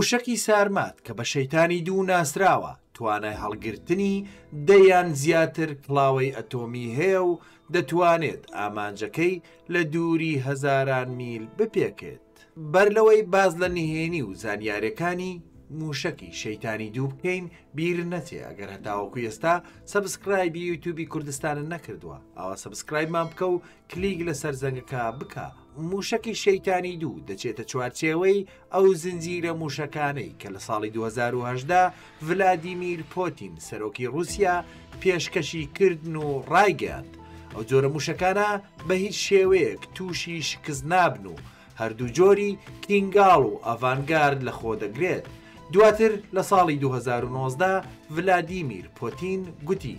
موشکی سارمات که به شیطانی دو ناسراوه توانای هەڵگرتنی دەیان زیاتر کڵاوەی ئەتۆمی هەیە و دەتوانێت ئامانجەکەی لە دووری هەزاران میل بپێکێت. بەر لەوەی باز لە نهێنی و زانیاریەکانی موشکی شەیتانی دوو بکەین بیر نەچێ ئەگەر هەتاوەکو ئێستا سەبسکرایبی یوتیوبی کوردستانە نەکردووە، ئەوە سەبسکرایبمان بکە و کلیک لەسەر زەنگەکە بکە. موشکی شەیتانی دوو دەچێتە چوارچێوەی ئەو زنجیرە موشەکانەی کە لە ساڵی 2018 ڤلادیمیر پۆتین سەرۆکی رووسیا پێشکەشی کردن و ڕایگەاند. ئەو جۆرە موشەکانە بە هیچ شێوەیەک تووشی شکست نابن و هەردوو جۆری کینگاڵ و ئەڤانگارد لە خۆ دەگرێت. دواتر لە ساڵی 2019 ڤلادیمیر پۆتین گوتی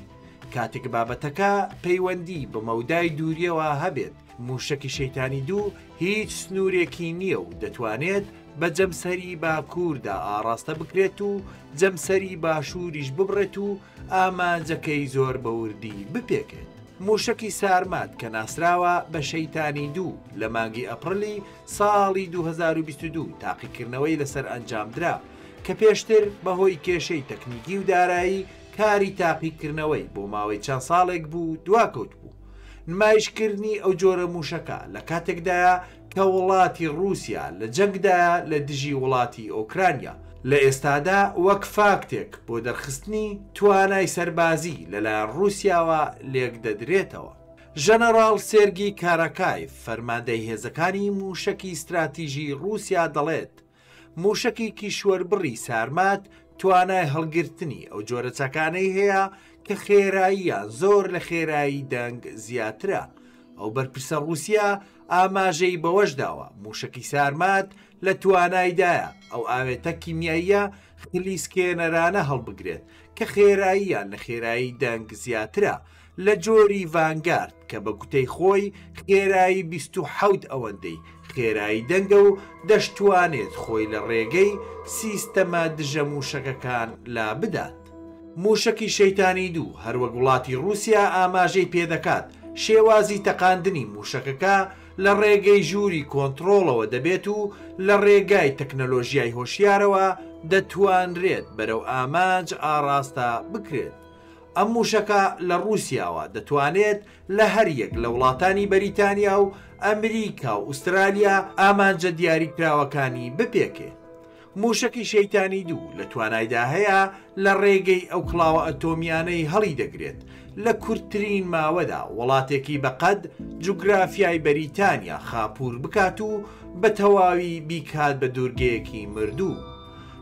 کاتێک بابەتەکە پەیوەندی بە مەودای دووریەوە هەبێت موشکی شەیتانی دوو هیچ سنوورێکی نییە و دەتوانێت بە جەمسەری باکووردا ئاراستە بکرێت و جەمسەری باشووریش ببڕێت و ئامانجەکەی زۆر بەوردی بپێکێت. موشکی سارمات کە ناسراوە بە شەیتانی دوو لە مانگی ئەپڕلی ساڵی 2022 تاقیکردنەوەی لەسەر ئەنجامدرا کە پێشتر بەهۆی کێشەی تەکنیکی و دارایی کاری تاقیکردنەوەی بۆ ماوەی چەند ساڵێک بوو دواکەوت بوو. نمایشکردنی ئەو جۆرە موشەکە لە کاتێکدایە کە وڵاتی رووسیا لە جەنگدایە لە دژی وڵاتی ئۆکرانیا، لە ئێستادا وەک فاکتێک بۆ دەرخستنی توانای سەربازی لەلایەن رووسیاوە لێک دەدرێتەوە. ژەنەرال سێرگی کاراکایف فەرماندەی هێزەکانی موشکی استراتیژی رووسیا دەڵێت موشکی کیشوەربڕی سارمات توانای هەڵگرتنی ئەو جۆرە چەکانەی هەیە کە خێراییان زۆر لە خێرایی دەنگ زیاترە. ئەو بەرپرسە رووسیا ئاماژەی بەوەشداوە موشکی سارمات لە توانایدایە ئەو ئاوێتە کیمیاییە خلیسکێنەرانە هەڵبگرێت کە خێراییان لە خێرایی دەنگ زیاترە لە جۆری ڤانگارد کە بە گوتەی خۆی خێرایی 27 ئەوەندەی خێرایی دەنگە و دەشتوانێت خۆی لە ڕێگەی سیستەمە دژە موشەکەکان لا بدات. موشکی شەیتانی دوو هەروەک وڵاتی رووسیا ئاماژەی پێدەکات شێوازی تەقاندنی موشەکەکە لە ڕێگەی ژووری کۆنتترۆڵەوە دەبێت و لە ڕێگای تەکنەلۆژیای هۆشیارەوە دەتوانرێت بەرەو ئامانج ئاراستە بکرێت. ئەم موشەکە لە رووسیاوە دەتوانێت لە هەریەک لە وڵاتانی بەریتانیا و ئەمریکا و ئوسترالیا ئامانجە دیاریکراوەکانی بپێکێت. موشکی شەیتانی دوو لە توانایدا هەیە لە ڕێگەی ئەو کڵاوە ئەتۆمیانەی هەڵی دەگرێت لە کورتترین ماوەدا وڵاتێکی بەقەد جوگرافیای بەریتانیا خاپور بکات و بە تەواوی بیکات بە دوورگەیەکی مردوو.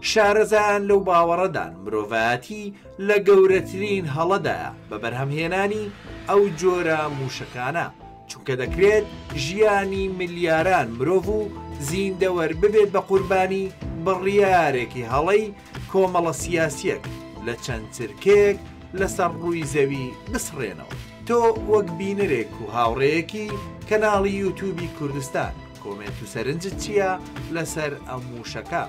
شارەزایان لەو باوەڕەدان مرۆڤایەتی لە گەورەترین هەڵەدایە بە بەرهەمهێنانی ئەو جۆرە موشەکانە، چونکە دەکرێت ژیانی ملیاران مرۆڤ و زیندەوەەر ببێت بە قوربانی بڕیارێکی هەڵەی کۆمەڵە سیاسیەک لە چەند چرکێک لەسەر ڕووی زەوی بسڕێنەوە. تۆ وەک بینەرێک و هاوڕەیەکی کەناڵی یوتیوبی کوردستان کۆمێنت و سەرنجت چییە لەسەر ئەم موشەکە؟